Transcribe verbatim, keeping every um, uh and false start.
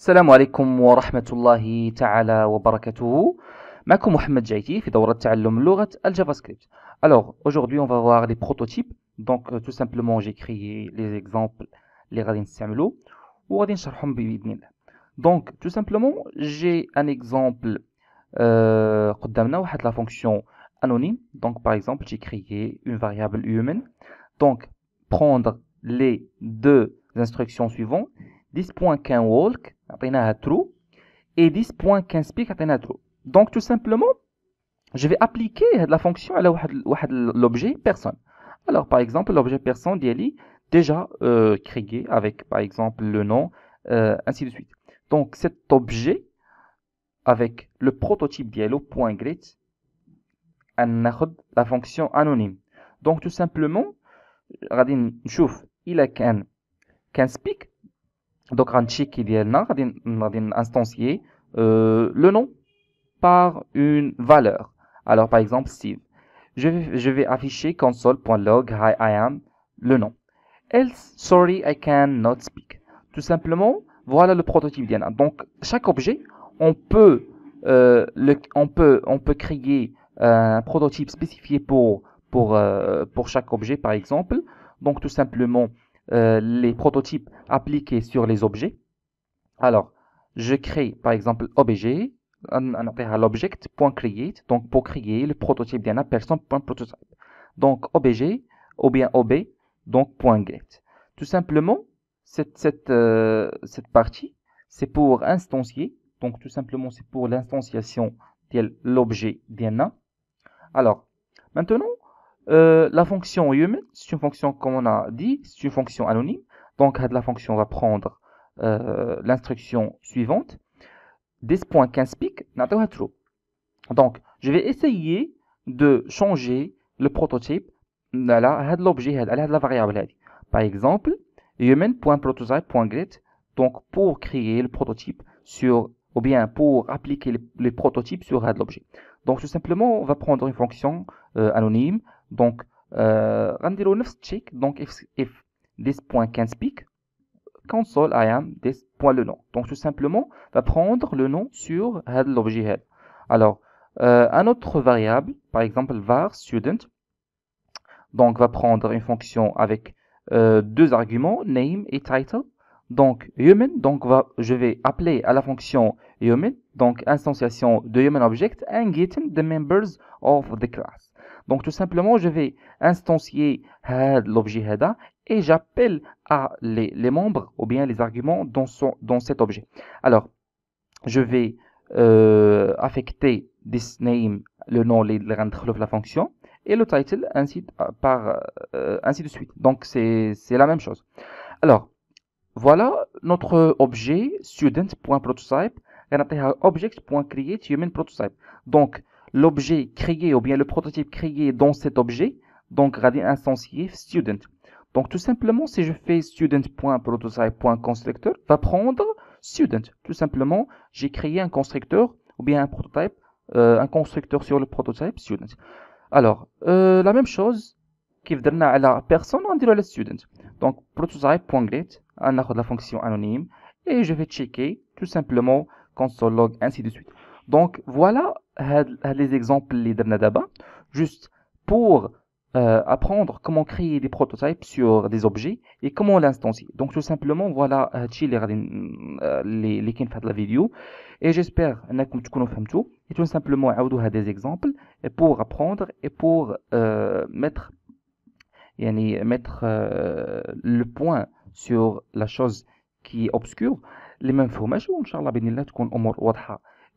السلام عليكم ورحمة الله تعالى وبركاته. معكم محمد جايتي في دورة تعلم لغة الجافاسكريبت. Alors aujourd'hui on va voir les prototypes. Donc tout simplement j'ai créé les exemples اللي غادي نستعملو وغادي نشرحهم بإذن الله. Donc tout simplement j'ai un exemple euh, قدامنا واحد la fonction anonyme. Donc par exemple j'ai créé une variable human. Donc prendre les deux instructions suivantes. dix point quinze walk عطيناها true et dix point quinze speak عطيناها true. Donc tout simplement je vais appliquer la fonction à l'objet personne. Alors par exemple l'objet personne ديالي déjà euh, créé avec par exemple le nom euh, ainsi de suite. Donc cet objet avec le prototype dialog.greet ناخذ la fonction anonyme. Donc tout simplement غادي نشوف إلا كان كان speak. Donc, on va instancier euh, le nom par une valeur. Alors, par exemple, Steve. Je vais, je vais afficher console.log, hi, I am, le nom. Else, sorry, I cannot speak. Tout simplement, voilà le prototype d'Yana. Donc, chaque objet, on peut, euh, le, on peut, on peut créer un prototype spécifié pour, pour, euh, pour chaque objet, par exemple. Donc, tout simplement, Euh, les prototypes appliqués sur les objets. Alors, je crée par exemple objet, on appelle l'object.create, donc pour créer le prototype d'un person.prototype. Donc objet ou bien ob, donc .get. Tout simplement, cette, cette, euh, cette partie, c'est pour instancier, donc tout simplement c'est pour l'instanciation de l'objet d'un. Alors, maintenant, Euh, la fonction human, c'est une fonction comme on a dit, c'est une fonction anonyme. Donc la fonction va prendre euh, l'instruction suivante. dix point quinze pic, n'attend true. Donc je vais essayer de changer le prototype à l'objet, à la variable. Par exemple, human.prototype.get. Donc pour créer le prototype sur, ou bien pour appliquer les, les prototypes sur l'objet. Donc tout simplement, on va prendre une fonction euh, anonyme. Donc, euh, rendirons neuf check. Donc, if, if this.quinze pic, console I am this. Le nom. Donc, tout simplement, on va prendre le nom sur l'objet. Alors, euh, un autre variable, par exemple, var student. Donc, va prendre une fonction avec euh, deux arguments, name et title. Donc, human. Donc, va, je vais appeler à la fonction human. Donc, instanciation de human object and getting the members of the class. Donc tout simplement, je vais instancier l'objet Hada et j'appelle à les, les membres ou bien les arguments dans, son, dans cet objet. Alors, je vais euh, affecter this name, le nom de la fonction et le title ainsi, par, euh, ainsi de suite. Donc c'est la même chose. Alors, voilà notre objet student.prototype object.createHumanPrototype. Donc, l'objet créé ou bien le prototype créé dans cet objet, donc radin instancié student. Donc tout simplement, si je fais student.prototype.constructor, va prendre student. Tout simplement, j'ai créé un constructeur ou bien un prototype, euh, un constructeur sur le prototype student. Alors, euh, la même chose qui vient à la personne, on dirait le student. Donc prototype.get, on a la fonction anonyme et je vais checker tout simplement console log ainsi de suite. Donc voilà les exemples les derniers d'abord, juste pour euh, apprendre comment créer des prototypes sur des objets et comment l'instancier. Donc tout simplement voilà les les qui font la vidéo et j'espère que vous avez compris et tout simplement عاودوها des exemples pour apprendre et pour euh, mettre يعني, mettre euh, le point sur la chose qui est obscure les mêmes formations. Inch'Allah بإذن الله تكون أمور واضحة.